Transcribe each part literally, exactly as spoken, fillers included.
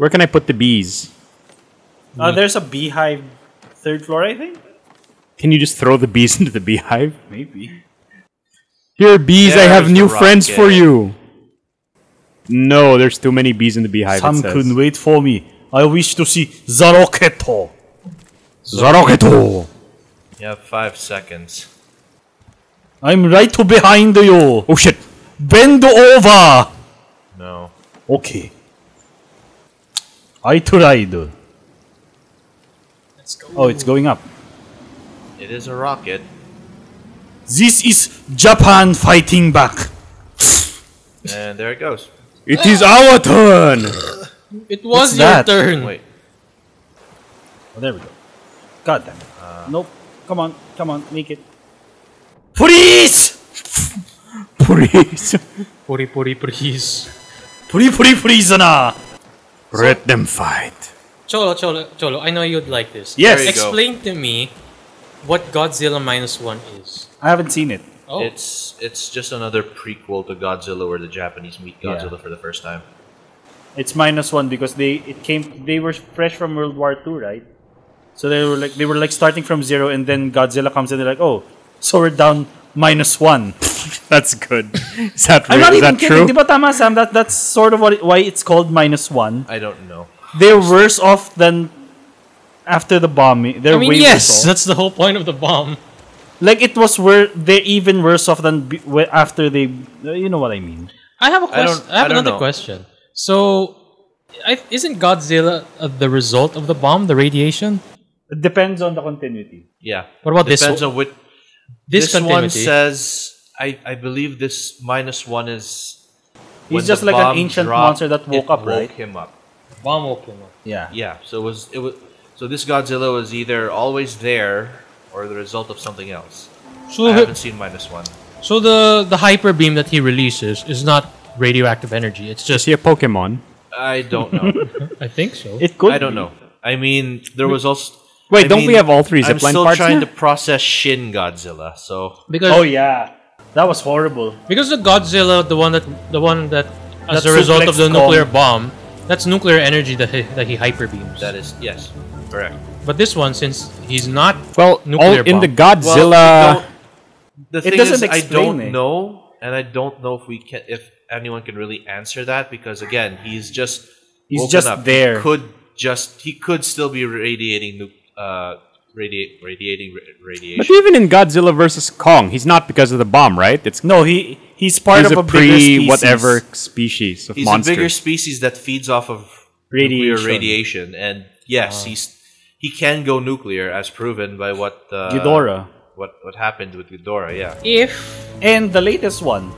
Where can I put the bees? Uh, there's a beehive third floor, I think. Can you just throw the bees into the beehive? Maybe. Here, bees, there's I have new friends rocket. for you. No, there's too many bees in the beehive. Sam couldn't wait for me. I wish to see Zaro Keto. Zaro Keto. You have five seconds. I'm right behind you. Oh shit. Bend over. No. Okay. I tried. Let's go. Oh, it's going up. It is a rocket. This is Japan fighting back. And there it goes. It is our turn! It was What's your that? turn! Wait. Oh, there we go. God damn it. Uh, nope. Come on. Come on. Make it. Please! Please. Puri, puri, please. Puri, puri, prisoner! Let them fight. Cholo, Cholo, Cholo, I know you'd like this. Yes. Explain go. to me what Godzilla minus one is. I haven't seen it. Oh. It's it's just another prequel to Godzilla, where the Japanese meet Godzilla yeah. for the first time. It's minus one because they it came they were fresh from World War Two, right? So they were like they were like starting from zero, and then Godzilla comes and they're like, oh, so we're down minus one. That's good. Is that real? I'm not is even that kidding. Diba tama, Sam? That that's sort of what it, why it's called minus one. I don't know. They're worse off than after the bombing. They're I mean, way yes, worse off. That's the whole point of the bomb. Like, it was where they're even worse off than b after they... You know what I mean. I have a question. I, I have I another know. question. So, I, isn't Godzilla uh, the result of the bomb, the radiation? It depends on the continuity. Yeah. What about depends this one? Depends on which... This, this one says... I, I believe this minus one is... He's just like an ancient dropped, monster that woke up, woke right? woke him up. The bomb woke him up. Yeah. Yeah. So, it was, it was, so this Godzilla was either always there... or the result of something else. So I haven't seen minus one. So the the hyper beam that he releases is not radioactive energy. It's just... Is he a Pokemon? I don't know. I think so. It could I don't be. know. I mean, there was also... Wait, I don't mean, we have all three zipline parts? I'm still trying now? to process Shin Godzilla, so... Because oh yeah. That was horrible. Because the Godzilla, the one that... The one that as that's a result of the Kong. nuclear bomb, that's nuclear energy that he, that he hyper beams. That is... Yes. Correct. But this one, since he's not well, nuclear all in bomb. the Godzilla, well, the thing it doesn't is, I don't it. know, and I don't know if we can, if anyone can really answer that, because again, he's just he's just up. there. He could just he could still be radiating uh, radiate, radiating radiation. But even in Godzilla versus Kong, he's not because of the bomb, right? It's no, he he's part he's of a, a pre whatever species of he's monster. He's a bigger species that feeds off of radiation. nuclear radiation, and yes, wow. he's. He can go nuclear, as proven by what uh, Ghidorah. What what happened with Ghidorah? Yeah. If and the latest one.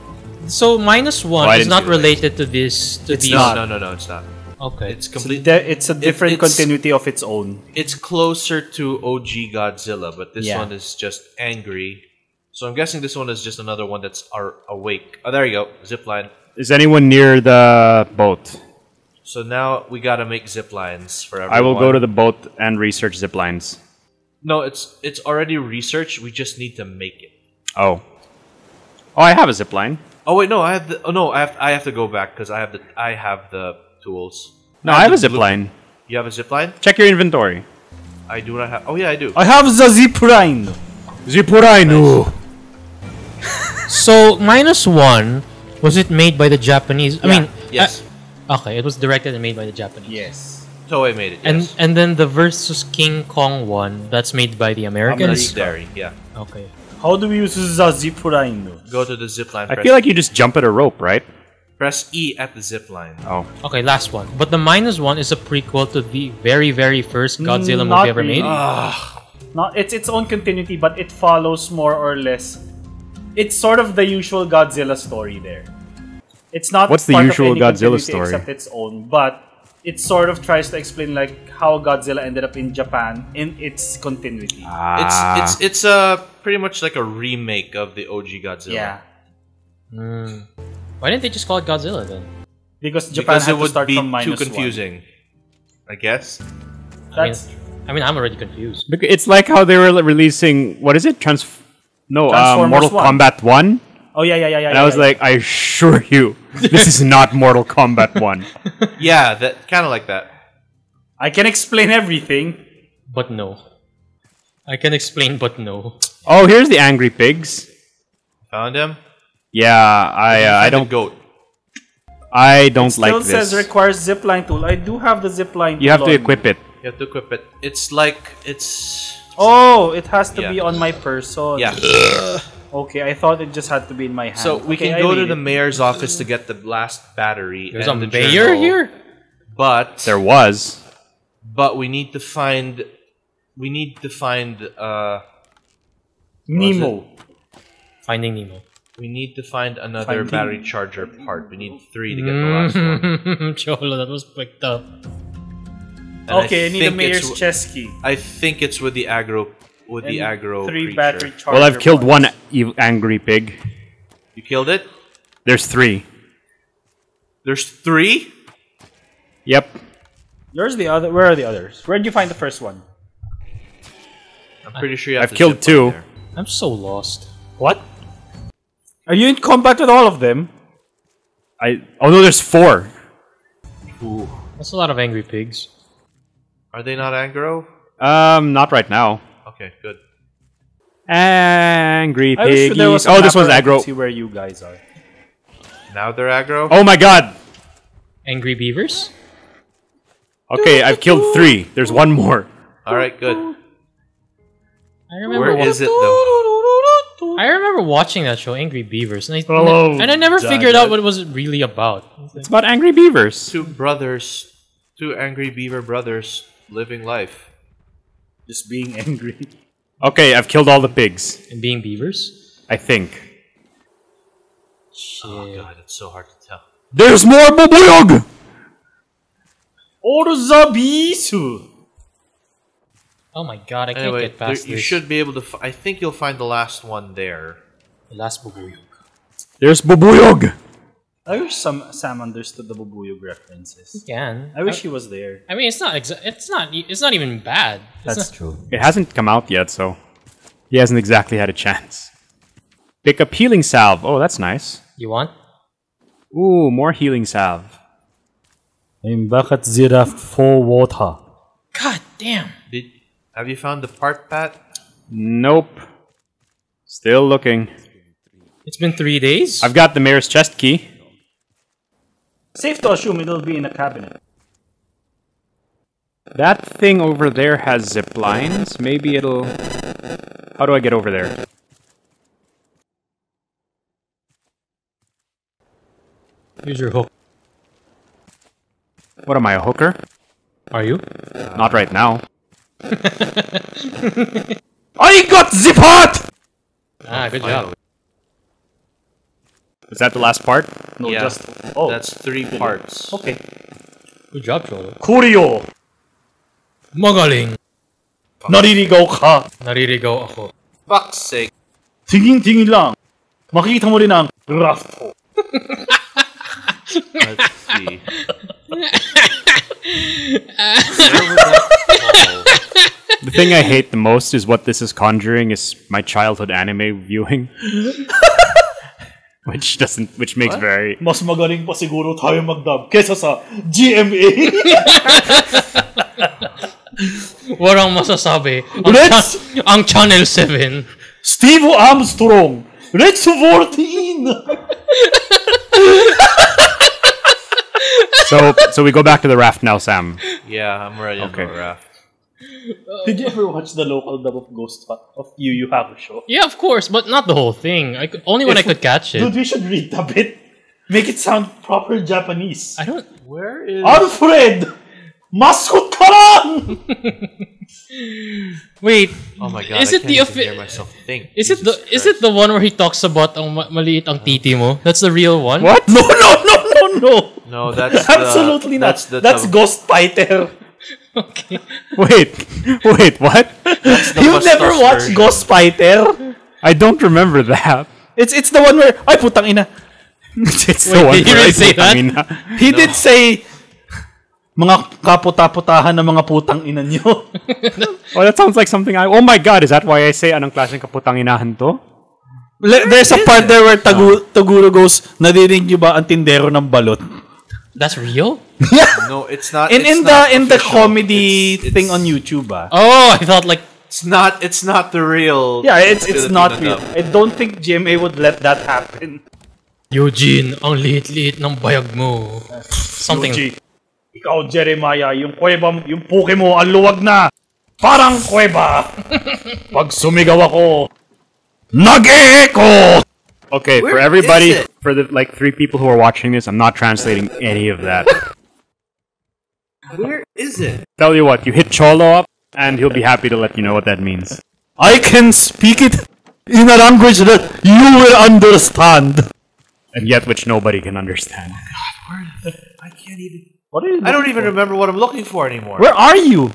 So minus one oh, is not related to this. To it's these. not. No, no, no, it's not. Okay. It's complete. So it's a different it's, continuity of its own. It's closer to O G Godzilla, but this yeah. one is just angry. So I'm guessing this one is just another one that's are awake. Oh, there you go. Zipline. Is anyone near the boat? So now we gotta make zip lines for everyone. I will go to the boat and research zip lines. No, it's it's already researched. We just need to make it. Oh. Oh, I have a zip line. Oh wait, no, I have the. Oh no, I have I have to go back because I have the I have the tools. No, I have, I have a zip line. You have a zip line? Check your inventory. I do not have. Oh yeah, I do. I have the zip line. Zip line. Nice. So minus one, was it made by the Japanese? Yeah. I mean, yes. I, Okay, it was directed and made by the Japanese. Yes. So I made it, yes. And, and then the versus King Kong one, that's made by the Americans? American. Yeah. Okay. How do we use the zip line? Go to the zip line. I feel like you just jump at a rope, right? Press E at the zip line. Oh. Okay, last one. But the minus one is a prequel to the very, very first Godzilla movie ever made? Not, it's its own continuity, but it follows more or less. It's sort of the usual Godzilla story there. It's not What's the usual Godzilla story? Except its own, but it sort of tries to explain like how Godzilla ended up in Japan in its continuity. Ah. It's it's it's a pretty much like a remake of the O G Godzilla. Yeah. Mm. Why didn't they just call it Godzilla then? Because Japan because had it would to start be from minus too confusing. One. I guess. That's. I mean, I mean, I'm already confused. It's like how they were releasing what is it? Trans. No, uh, Mortal Kombat one. Oh yeah, yeah, yeah, yeah. And I was yeah, like, yeah. I assure you, this is not Mortal Kombat one. Yeah, that kind of like that. I can explain everything. But no. I can explain, but no. Oh, here's the angry pigs. Found him? Yeah, I uh, I don't goat. I don't it like this. Still says requires zipline tool. I do have the zipline tool. You have to equip me. it. You have to equip it. It's like it's. Oh, it has to yeah. be on my person. Yeah. Okay, I thought it just had to be in my hand. So we okay, can go I to the it. mayor's office to get the last battery. There's and a the mayor journal, here, but there was. But we need to find. We need to find. Uh, Nemo. Finding Nemo. We need to find another Finding battery charger part. We need three to get the last one. Cholo, that was picked up. And okay, I, I need the mayor's chest key. I think it's with the aggro, with and the aggro three creature. battery charger. Well, I've killed parts. one angry pig. You killed it? There's three. There's three? Yep. Where's the other? Where are the others? Where did you find the first one? I'm pretty I, sure you have I've to killed two. There. I'm so lost. What? Are you in combat with all of them? I oh no, there's four. Ooh, that's a lot of angry pigs. Are they not aggro? Um, not right now. Okay, good. Angry piggies. Sure oh, this one's aggro. Let's see where you guys are. Now they're aggro. Oh my god! Angry beavers. Okay, I've killed three. There's one more. All right, good. I remember. Where is it though? I remember watching that show, Angry Beavers, and I, oh, and I never figured it. out what it was really about. It's about Angry Beavers. Two brothers, two angry beaver brothers living life. Just being angry. Okay, I've killed all the pigs. And being beavers? I think. Shit. Oh god, it's so hard to tell. There's more bubuyog! Orzabisu! Oh my god, I can't anyway, get past there, you this. You should be able to... F I think you'll find the last one there. The last bubuyog. There's bubuyog! I wish some, Sam understood the bubuyog references. He can. I wish I, he was there. I mean, it's not It's not. It's not even bad. It's That's true. It hasn't come out yet, so... He hasn't exactly had a chance. Pick up healing salve. Oh, that's nice. You want? Ooh, more healing salve. I'm back at zero for water. God damn! Did Have you found the part, Pat? Nope. Still looking. It's been three days? I've got the mayor's chest key. Safe to assume it'll be in a cabinet. That thing over there has zip lines. Maybe it'll... How do I get over there? Here's your hook. What am I, a hooker? Are you? Not right now. I got zip hot! Ah, good job. Is that the last part? No, yeah. just oh, that's three parts. Okay. Good job, Jolo. Kuryo! Magaling! Naririgaw ka! Naririgaw ako. Fuck's sake! Tingin-tingin lang! Makikita mo rin ang graph ko. Let's see. The thing I hate the most is what this is conjuring is my childhood anime viewing, which doesn't, which makes what? very. Mas magaling pa siguro tayo magdub kesa sa G M A. Warang masasabi. Let's ang channel seven. Steve Armstrong. Let's fourteen. So, so we go back to the raft now, Sam. Yeah, I'm ready okay. on the raft. Did you ever watch the local dub of Ghost of Yu Yu Hakusho? Yeah, of course, but not the whole thing. I could, only when if I could we, catch it. Dude, we should redub it. Make it sound proper Japanese. I don't. Where is Alfred? Mascot Karan! Wait. Oh my god! Is it I can't the hear myself think. Is Jesus it the Christ. Is it the one where he talks about ang maliit ang titi mo? That's the real one. What? No, no, no, no, no. No, that's absolutely the, not. That's, the that's Ghost Fighter. Okay. Wait, wait, what? You've never watched version. Ghost Fighter? I don't remember that. It's it's the one where ay putang ina. It's wait, the one did where he really say that? Ina. He no. did say mga kaputa-putahan ng mga putang ina niyo. Oh, that sounds like something I. Oh my god, is that why I say anong klaseng kaputang inahan to? Le there's a part there where Tagu no. Taguro goes, "Nadinig niyo ba ang tindero ng balot?" That's real? Yeah. No, it's not. And it's in not the in the comedy it's, it's, thing on YouTube, ah. Oh, I thought like it's not it's not the real. Yeah, it's it's not real. I don't think G M A would let that happen. Eugene, ang liit-liit ng bayag mo. Something. Eugene. Ikaw, Jeremiah, yung kuweba, yung puke mo, ang luwag na. Parang kuweba. Pag sumigaw ako, nag-e-echo! Okay, where for everybody, for the like three people who are watching this, I'm not translating any of that. Where is it? Tell you what, you hit Cholo up, and he'll be happy to let you know what that means. I can speak it in a language that you will understand. And yet which nobody can understand. Oh God, where I can't even... What are you I don't even for? remember what I'm looking for anymore. Where are you?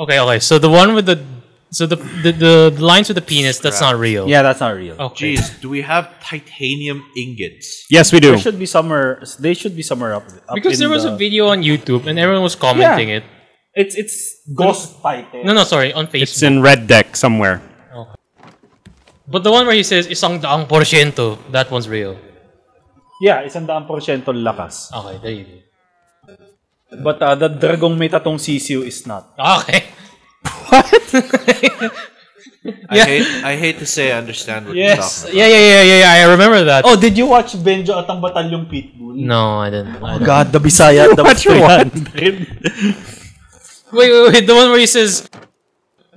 Okay, okay, so the one with the... So the, the, the, the lines with the penis, that's not real. Yeah, that's not real. Okay. Jeez, do we have titanium ingots? Yes, we do. There should be somewhere... They should be somewhere up, up Because there was the... a video on YouTube and everyone was commenting yeah. it. It's... It's... Ghost Fighter. No, no, sorry, on Facebook. It's in Red Deck somewhere. Okay. But the one where he says, isang daang porsyento, that one's real. Yeah, isang daang porsyento lakas. Okay, there you go. But uh, the dragong may tatong sisiu is not. Okay. What? I yeah. hate I hate to say I understand what yes. you're talking about. Yeah, yeah, yeah, yeah, yeah, I remember that. Oh, did you watch Benjo at ang Batalyong Pitbull? No, I didn't. I oh didn't. God, the Bisaya at the Batalyong. Wait, wait, wait, the one where he says...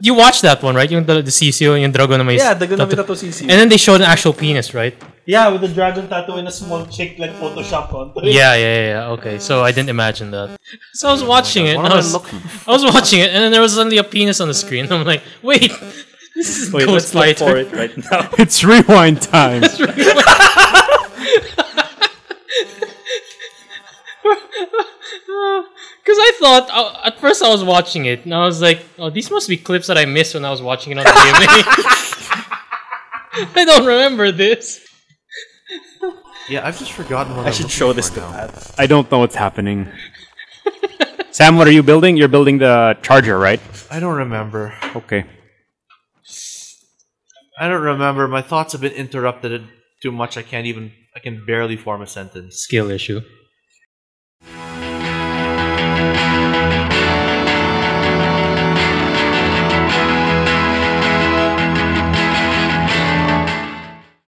You watched that one, right? Yung the, the sisiu and yung dragon na may... Yeah, dragon na may tattoo sisiu. And then they showed an actual penis, right? Yeah, with the dragon tattoo and a small chick like Photoshop on. Yeah, yeah, yeah. Okay, so I didn't imagine that. So I was watching oh it. And I, was, I was watching it, and then there was suddenly a penis on the screen. And I'm like, wait, this is wait, Ghost let's Fighter. Look for it right now. It's rewind time. It's rewind. Because I thought, uh, at first I was watching it, and I was like, oh, these must be clips that I missed when I was watching it on the G M A. I don't remember this. Yeah, I've just forgotten what I I'm should show this to Pat. I don't know what's happening. Sam, what are you building? You're building the charger, right? I don't remember. Okay. I don't remember. My thoughts have been interrupted too much. I can't even... I can barely form a sentence. Skill issue.